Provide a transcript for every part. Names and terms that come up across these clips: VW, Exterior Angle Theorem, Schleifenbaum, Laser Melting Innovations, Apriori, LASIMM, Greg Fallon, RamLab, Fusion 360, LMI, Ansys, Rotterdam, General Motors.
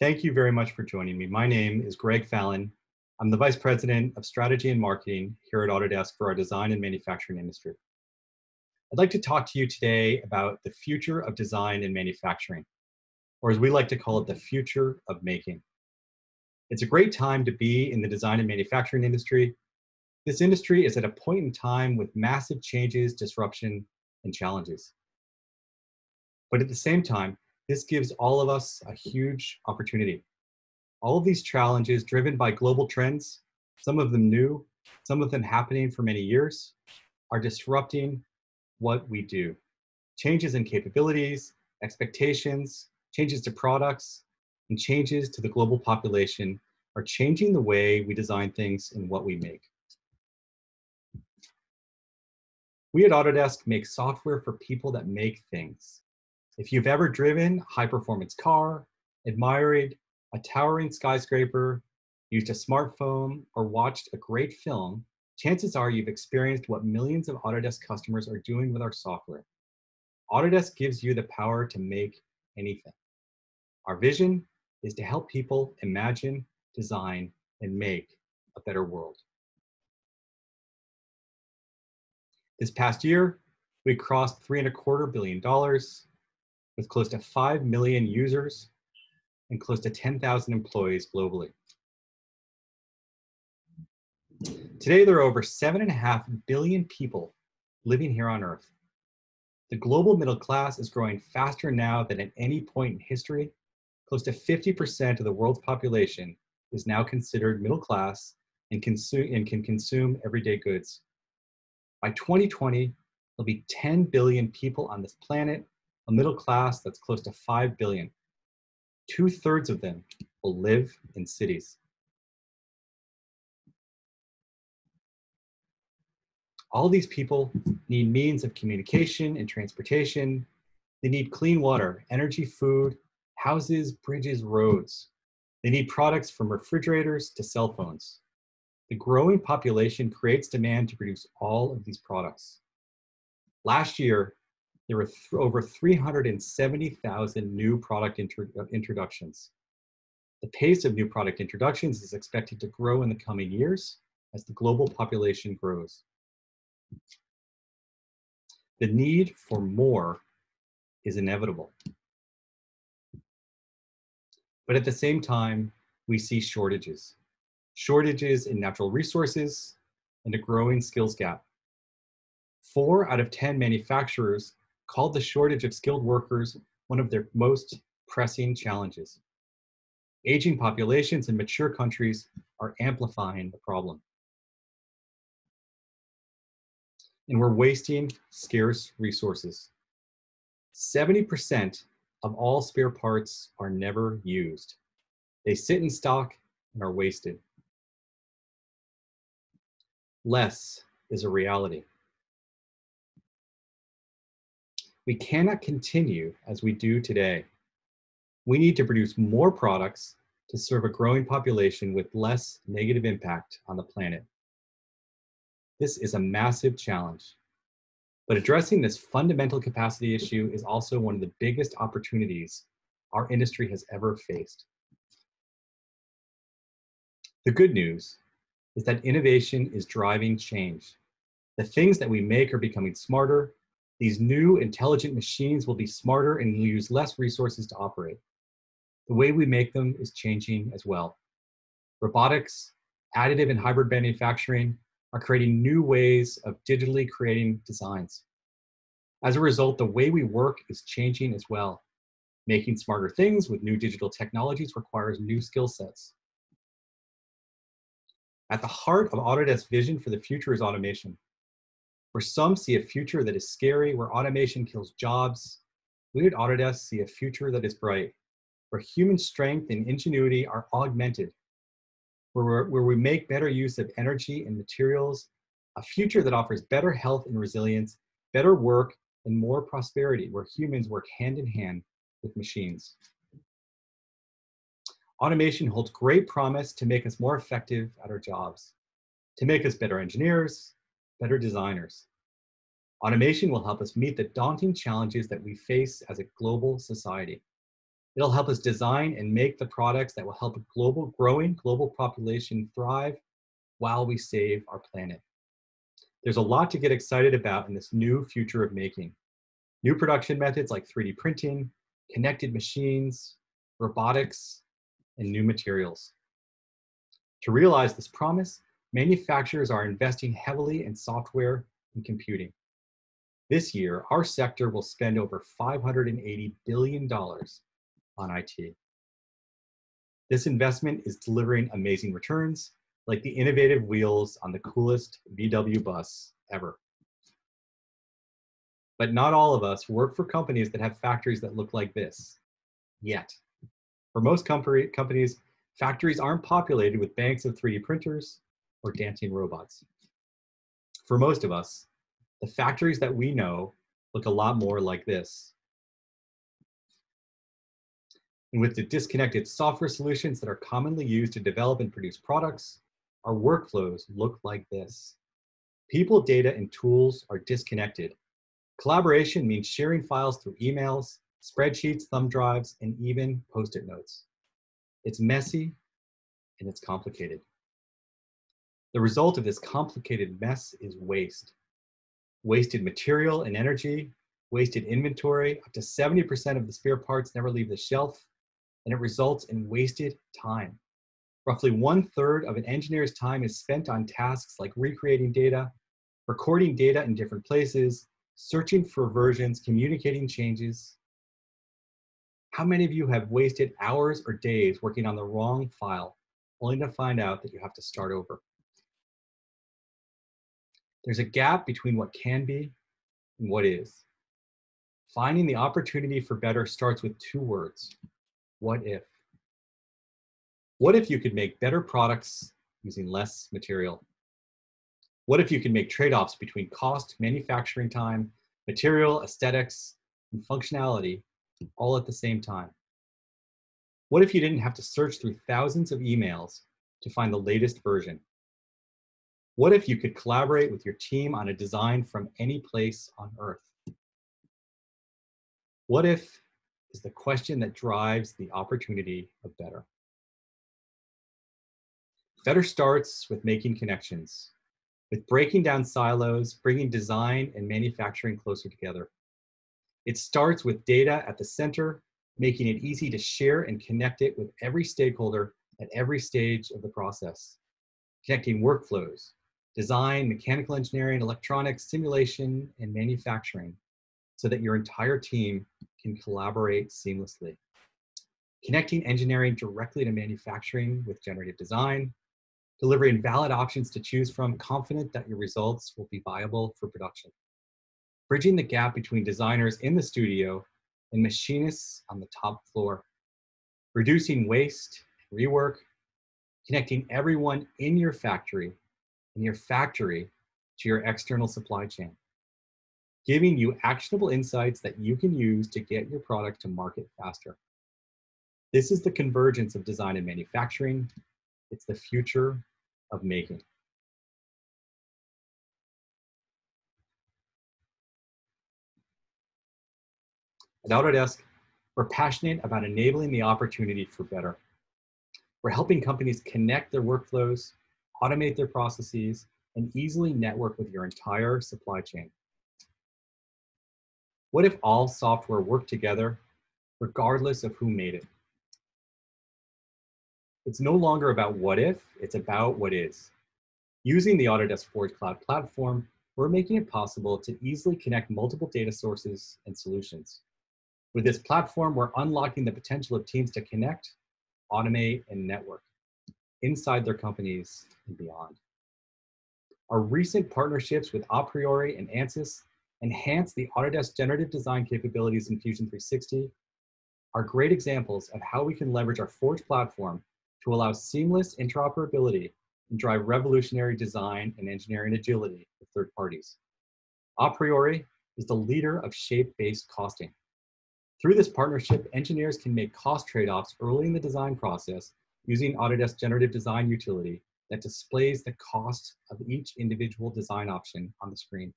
Thank you very much for joining me. My name is Greg Fallon. I'm the Vice President of Strategy and Marketing here at Autodesk for our design and manufacturing industry. I'd like to talk to you today about the future of design and manufacturing, or as we like to call it, the future of making. It's a great time to be in the design and manufacturing industry. This industry is at a point in time with massive changes, disruption, and challenges. But at the same time, this gives all of us a huge opportunity. All of these challenges driven by global trends, some of them new, some of them happening for many years, are disrupting what we do. Changes in capabilities, expectations, changes to products, and changes to the global population are changing the way we design things and what we make. We at Autodesk make software for people that make things. If you've ever driven a high-performance car, admired a towering skyscraper, used a smartphone, or watched a great film, chances are you've experienced what millions of Autodesk customers are doing with our software. Autodesk gives you the power to make anything. Our vision is to help people imagine, design, and make a better world. This past year, we crossed $3.25 billion. With close to 5 million users and close to 10,000 employees globally. Today, there are over 7.5 billion people living here on Earth. The global middle class is growing faster now than at any point in history. Close to 50% of the world's population is now considered middle class and can consume everyday goods. By 2020, there'll be 10 billion people on this planet, a middle class that's close to 5 billion. Two-thirds of them will live in cities. All these people need means of communication and transportation. They need clean water, energy, food, houses, bridges, roads. They need products from refrigerators to cell phones. The growing population creates demand to produce all of these products. Last year, there were over 370,000 new product introductions. The pace of new product introductions is expected to grow in the coming years as the global population grows. The need for more is inevitable. But at the same time, we see shortages. Shortages in natural resources and a growing skills gap. 4 out of 10 manufacturers called the shortage of skilled workers one of their most pressing challenges. Aging populations in mature countries are amplifying the problem. And we're wasting scarce resources. 70% of all spare parts are never used. They sit in stock and are wasted. Less is a reality. We cannot continue as we do today. We need to produce more products to serve a growing population with less negative impact on the planet. This is a massive challenge, but addressing this fundamental capacity issue is also one of the biggest opportunities our industry has ever faced. The good news is that innovation is driving change. The things that we make are becoming smarter. These new intelligent machines will be smarter and use less resources to operate. The way we make them is changing as well. Robotics, additive and hybrid manufacturing are creating new ways of digitally creating designs. As a result, the way we work is changing as well. Making smarter things with new digital technologies requires new skill sets. At the heart of Autodesk's vision for the future is automation. Where some see a future that is scary, where automation kills jobs, we at Autodesk see a future that is bright, where human strength and ingenuity are augmented, where we make better use of energy and materials, a future that offers better health and resilience, better work, and more prosperity, where humans work hand in hand with machines. Automation holds great promise to make us more effective at our jobs, to make us better engineers, better designers. Automation will help us meet the daunting challenges that we face as a global society. It'll help us design and make the products that will help a growing global population thrive while we save our planet. There's a lot to get excited about in this new future of making. New production methods like 3D printing, connected machines, robotics, and new materials. To realize this promise, manufacturers are investing heavily in software and computing. This year, our sector will spend over $580 billion on IT. This investment is delivering amazing returns, like the innovative wheels on the coolest VW bus ever. But not all of us work for companies that have factories that look like this, yet. For most companies, factories aren't populated with banks of 3D printers or dancing robots. For most of us, the factories that we know look a lot more like this. And with the disconnected software solutions that are commonly used to develop and produce products, our workflows look like this. People, data, and tools are disconnected. Collaboration means sharing files through emails, spreadsheets, thumb drives, and even Post-it notes. It's messy and it's complicated. The result of this complicated mess is waste. Wasted material and energy, wasted inventory, up to 70% of the spare parts never leave the shelf, and it results in wasted time. Roughly 1/3 of an engineer's time is spent on tasks like recreating data, recording data in different places, searching for versions, communicating changes. How many of you have wasted hours or days working on the wrong file, only to find out that you have to start over? There's a gap between what can be and what is. Finding the opportunity for better starts with two words: what if? What if you could make better products using less material? What if you can make trade-offs between cost, manufacturing time, material, aesthetics, and functionality all at the same time? What if you didn't have to search through thousands of emails to find the latest version? What if you could collaborate with your team on a design from any place on Earth? What if is the question that drives the opportunity of better. Better starts with making connections, with breaking down silos, bringing design and manufacturing closer together. It starts with data at the center, making it easy to share and connect it with every stakeholder at every stage of the process. Connecting workflows, design, mechanical engineering, electronics, simulation, and manufacturing so that your entire team can collaborate seamlessly. Connecting engineering directly to manufacturing with generative design, delivering valid options to choose from, confident that your results will be viable for production. Bridging the gap between designers in the studio and machinists on the top floor. Reducing waste, rework, connecting everyone in your factory to your external supply chain. Giving you actionable insights that you can use to get your product to market faster. This is the convergence of design and manufacturing. It's the future of making. At Autodesk, we're passionate about enabling the opportunity for better. We're helping companies connect their workflows, automate their processes, and easily network with your entire supply chain. What if all software worked together, regardless of who made it? It's no longer about what if, it's about what is. Using the Autodesk Forge Cloud platform, we're making it possible to easily connect multiple data sources and solutions. With this platform, we're unlocking the potential of teams to connect, automate, and network inside their companies and beyond. Our recent partnerships with Apriori and Ansys enhance the Autodesk generative design capabilities in Fusion 360 are great examples of how we can leverage our Forge platform to allow seamless interoperability and drive revolutionary design and engineering agility with third parties. Apriori is the leader of shape-based costing. Through this partnership, engineers can make cost trade-offs early in the design process using Autodesk Generative Design utility that displays the cost of each individual design option on the screen.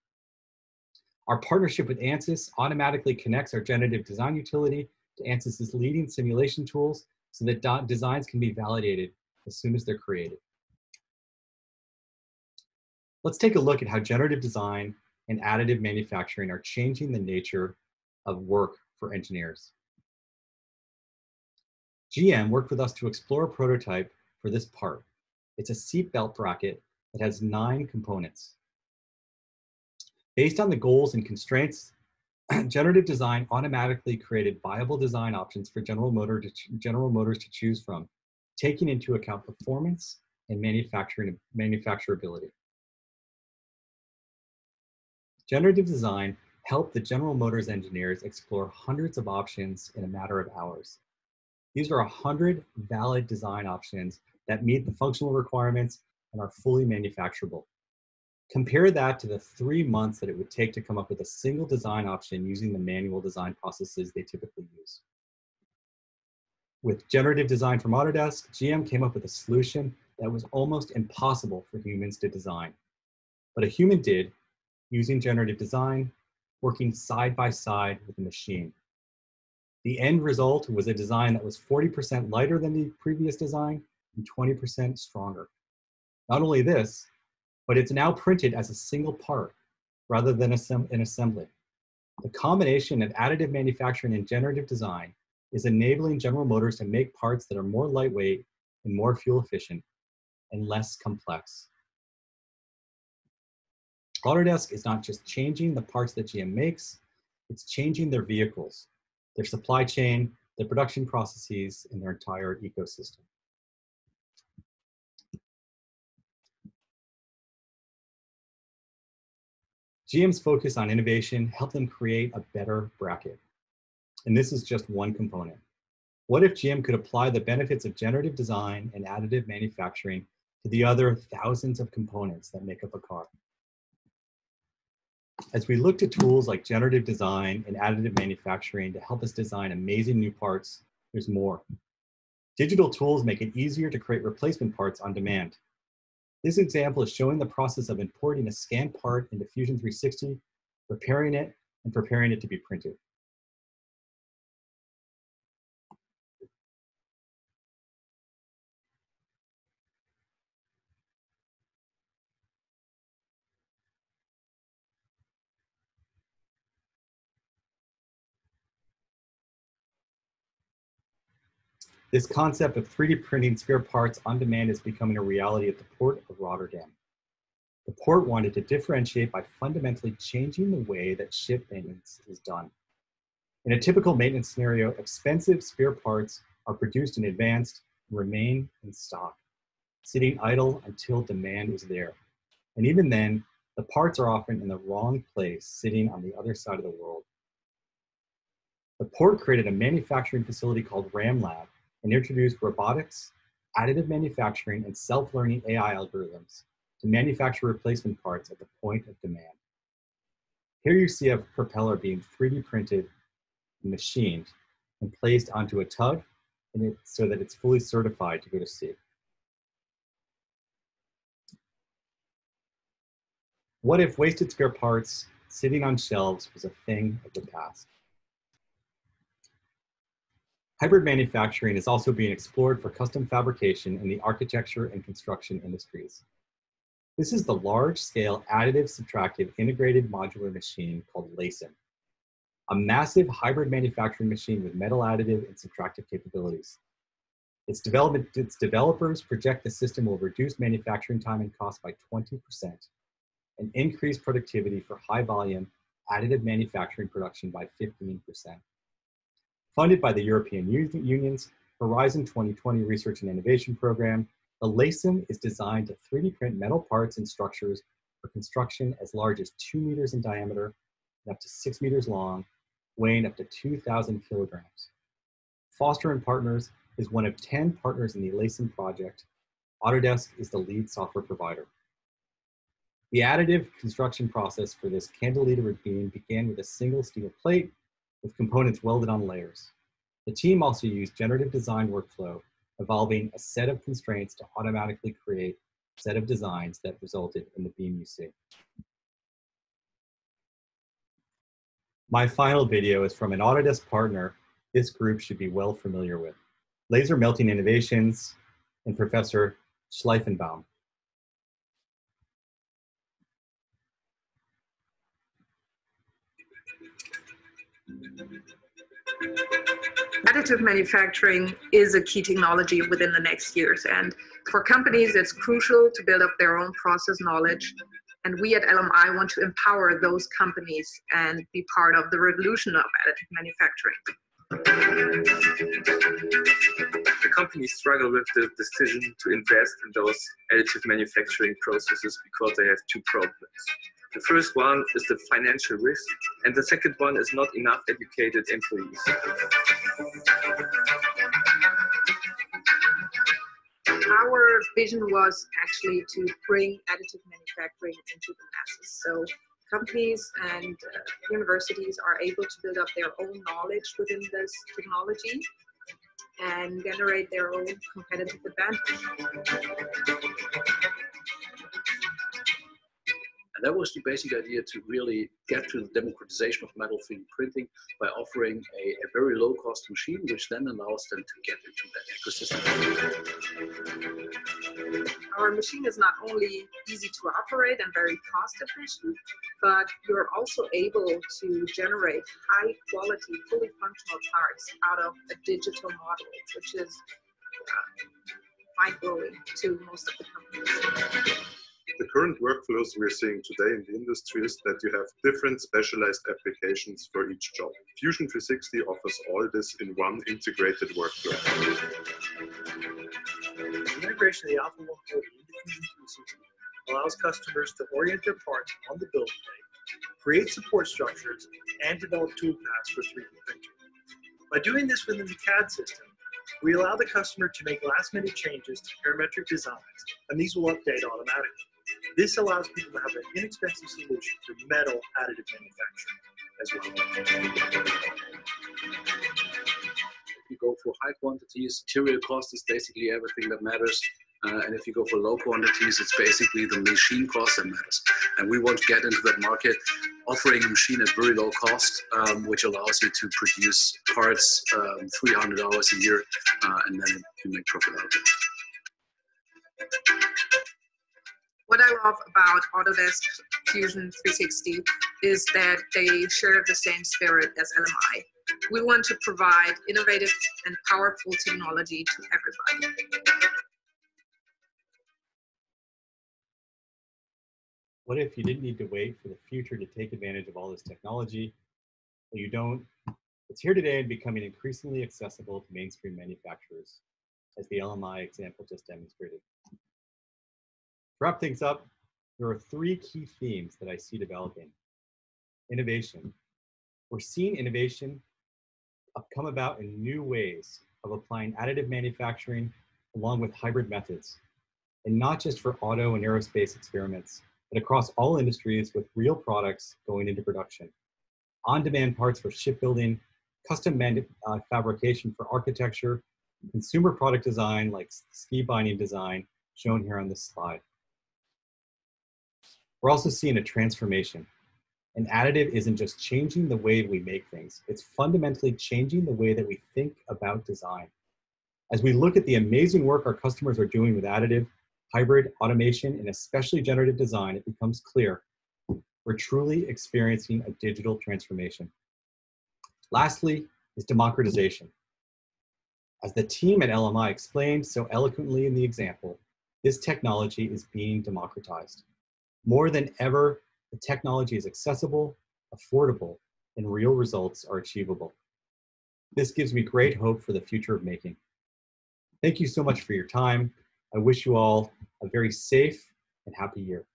Our partnership with Ansys automatically connects our generative design utility to Ansys's leading simulation tools so that designs can be validated as soon as they're created. Let's take a look at how generative design and additive manufacturing are changing the nature of work for engineers. GM worked with us to explore a prototype for this part. It's a seatbelt bracket that has 9 components. Based on the goals and constraints, generative design automatically created viable design options for General Motors to choose from, taking into account performance and manufacturability. Generative design helped the General Motors engineers explore hundreds of options in a matter of hours. These are 100 valid design options that meet the functional requirements and are fully manufacturable. Compare that to the 3 months that it would take to come up with a single design option using the manual design processes they typically use. With generative design from Autodesk, GM came up with a solution that was almost impossible for humans to design. But a human did, using generative design, working side by side with a machine. The end result was a design that was 40% lighter than the previous design and 20% stronger. Not only this, but it's now printed as a single part rather than an assembly. The combination of additive manufacturing and generative design is enabling General Motors to make parts that are more lightweight and more fuel efficient and less complex. Autodesk is not just changing the parts that GM makes, it's changing their vehicles, their supply chain, their production processes, and their entire ecosystem. GM's focus on innovation helped them create a better bracket. And this is just one component. What if GM could apply the benefits of generative design and additive manufacturing to the other thousands of components that make up a car? As we look to tools like generative design and additive manufacturing to help us design amazing new parts, there's more. Digital tools make it easier to create replacement parts on demand. This example is showing the process of importing a scanned part into Fusion 360, repairing it, and preparing it to be printed. This concept of 3D printing spare parts on demand is becoming a reality at the Port of Rotterdam. The port wanted to differentiate by fundamentally changing the way that ship maintenance is done. In a typical maintenance scenario, expensive spare parts are produced in advance and remain in stock, sitting idle until demand is there. And even then, the parts are often in the wrong place, sitting on the other side of the world. The port created a manufacturing facility called RamLab, and introduced robotics, additive manufacturing, and self-learning AI algorithms to manufacture replacement parts at the point of demand. Here you see a propeller being 3D printed and machined and placed onto a tug so that it's fully certified to go to sea. What if wasted spare parts sitting on shelves was a thing of the past? Hybrid manufacturing is also being explored for custom fabrication in the architecture and construction industries. This is the large-scale additive subtractive integrated modular machine called LASIMM, a massive hybrid manufacturing machine with metal additive and subtractive capabilities. Its developers project the system will reduce manufacturing time and cost by 20% and increase productivity for high-volume additive manufacturing production by 15%. Funded by the European Union's Horizon 2020 Research and Innovation Program, the LASIMM is designed to 3D print metal parts and structures for construction as large as 2 meters in diameter and up to 6 meters long, weighing up to 2,000 kilograms. Foster & Partners is one of 10 partners in the LASIMM project. Autodesk is the lead software provider. The additive construction process for this cantilever beam began with a single steel plate with components welded on layers. The team also used generative design workflow, evolving a set of constraints to automatically create a set of designs that resulted in the beam you see. My final video is from an Autodesk partner this group should be well familiar with: Laser Melting Innovations and Professor Schleifenbaum. Additive manufacturing is a key technology within the next years, and for companies it's crucial to build up their own process knowledge, and we at LMI want to empower those companies and be part of the revolution of additive manufacturing. The companies struggle with the decision to invest in those additive manufacturing processes because they have two problems. The first one is the financial risk, and the second one is not enough educated employees. Our vision was actually to bring additive manufacturing into the masses. So companies and universities are able to build up their own knowledge within this technology and generate their own competitive advantage. And that was the basic idea, to really get to the democratization of metal 3D printing by offering a very low-cost machine, which then allows them to get into that ecosystem. Our machine is not only easy to operate and very cost-efficient, but you're also able to generate high-quality, fully functional parts out of a digital model, which is mind-blowing to most of the companies. The current workflows we're seeing today in the industry is that you have different specialized applications for each job. Fusion 360 offers all this in one integrated workflow. The integration of the alpha 1 coding into Fusion 360 allows customers to orient their parts on the build plate, create support structures, and develop tool paths for 3D printing. By doing this within the CAD system, we allow the customer to make last-minute changes to parametric designs, and these will update automatically. This allows people to have an inexpensive solution for metal additive manufacturing as well. If you go for high quantities, material cost is basically everything that matters. And if you go for low quantities, it's basically the machine cost that matters. And we want to get into that market, offering a machine at very low cost, which allows you to produce parts 300 hours a year, and then you make profit out of it. What I love about Autodesk Fusion 360 is that they share the same spirit as LMI. We want to provide innovative and powerful technology to everybody. What if you didn't need to wait for the future to take advantage of all this technology? Well, you don't. It's here today and becoming increasingly accessible to mainstream manufacturers, as the LMI example just demonstrated. To wrap things up, there are three key themes that I see developing. Innovation. We're seeing innovation come about in new ways of applying additive manufacturing along with hybrid methods, and not just for auto and aerospace experiments, but across all industries with real products going into production. On-demand parts for shipbuilding, custom fabrication for architecture, consumer product design like ski binding design shown here on this slide. We're also seeing a transformation. An additive isn't just changing the way we make things, it's fundamentally changing the way that we think about design. As we look at the amazing work our customers are doing with additive, hybrid, automation, and especially generative design, it becomes clear we're truly experiencing a digital transformation. Lastly is democratization. As the team at LMI explained so eloquently in the example, this technology is being democratized. More than ever, the technology is accessible, affordable, and real results are achievable. This gives me great hope for the future of making. Thank you so much for your time. I wish you all a very safe and happy year.